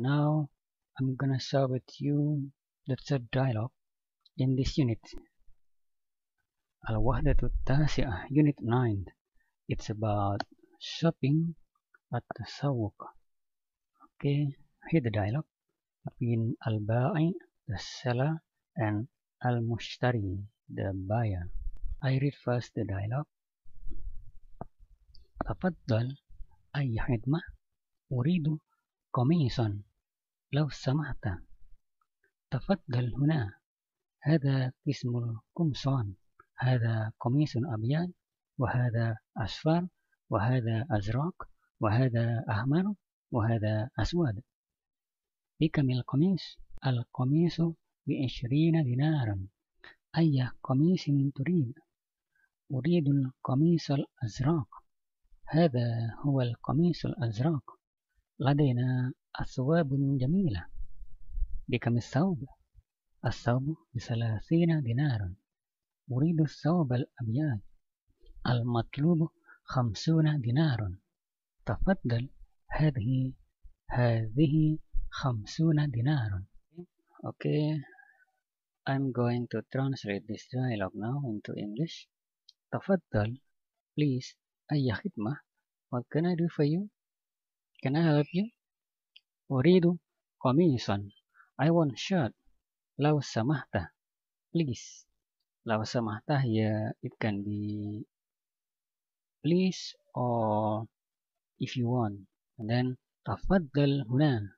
Now I'm gonna share with you the third dialogue in this unit, Alwahda at-tasi'ah, Unit 9. It's about shopping at as-souq. Okay, here the dialogue between al-ba'i, the seller, and al-mushtari, the buyer. I read first the dialogue. Tafaddal, ay khidmah, uridu qamisan, law samahta. Tafaddal huna, hada qismu al-qumsan, hada qamisun abyad, wahada asfar, wahada azraq, wahada ahmar, wahada aswad. Bi kam al-qamisu bi 20 dinaran. Ayya qamisin turid? Uridu al-qamis al-azraq. هذا هو القميص الأزرق. لدينا أسواب جميلة. بكم الثوب؟ الثوب ب30 دينار. أريد الثوب الأبيض. المطلوب 50 دينار. تفضل هذه 50 دينار. Okay, I'm going to translate this dialogue now into English. تفضل, please. Ayya khidmah, what can I do for you? Can I help you? Uridu qamisan, I want shirt. Law samahta, please. Law samahta here, it can be please or if you want. And then tafaddal huna,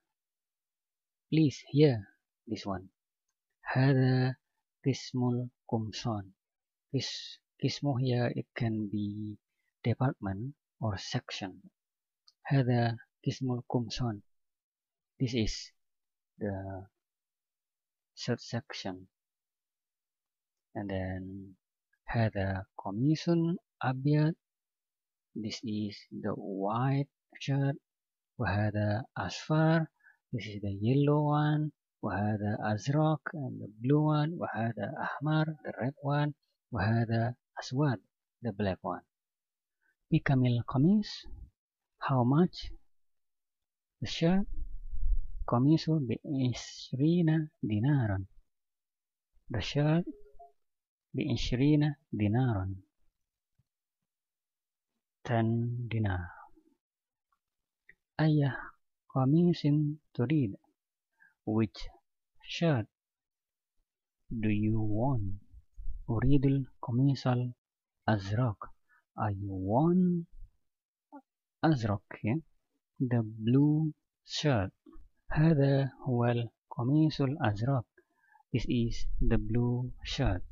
please here, this one. Hada qismu al-qumsan. This qismu here, it can be department or section. Hada qismu al-qumsan, this is the third section. And then hada qamisun abyad, this is the white shirt. Wahada asfar, this is the yellow one. Wahada azraq, and the blue one. Wahada ahmar, the red one. Wahada aswad, the black one. Bi kam al-qamis, how much? The shirt, qamisu bi 20 dinaran. The shirt bi 20 dinaran, 10 dinar. Ayya qamisin turid, which shirt do you want? Uridul qamisal azraq, I want azraq, the blue shirt. هذا هو القميص الأزرق, this is the blue shirt.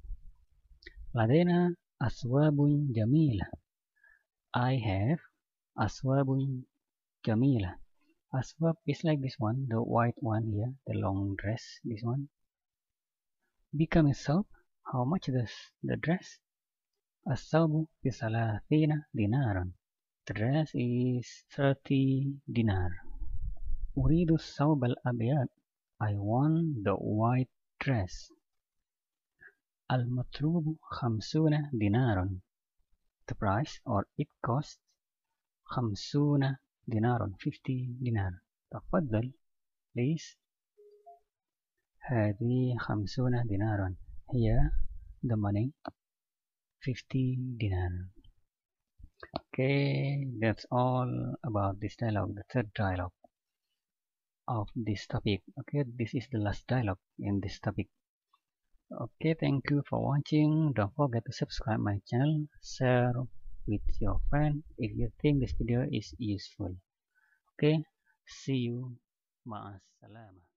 لدينا أسواب جميلة, I have أسواب جميلة. أسواب is like this one, the white one here, the long dress, this one. بكم الثوب, how much does the dress? As-souq ب30 dinaran. The dress is 30 dinar. Uridu as-souq al-abyad, I want the white dress. Al-matlub 50 dinaran. The price or it costs 50 dinaran, 50 dinar. Tafaddal, please. Hadi 50 dinaran. Here the money, 50 dinar. Okay, that's all about this dialogue, the third dialogue of this topic. Okay, this is the last dialogue in this topic. Okay, thank you for watching. Don't forget to subscribe my channel, share with your friend if you think this video is useful. Okay, see you. Ma'assalamah.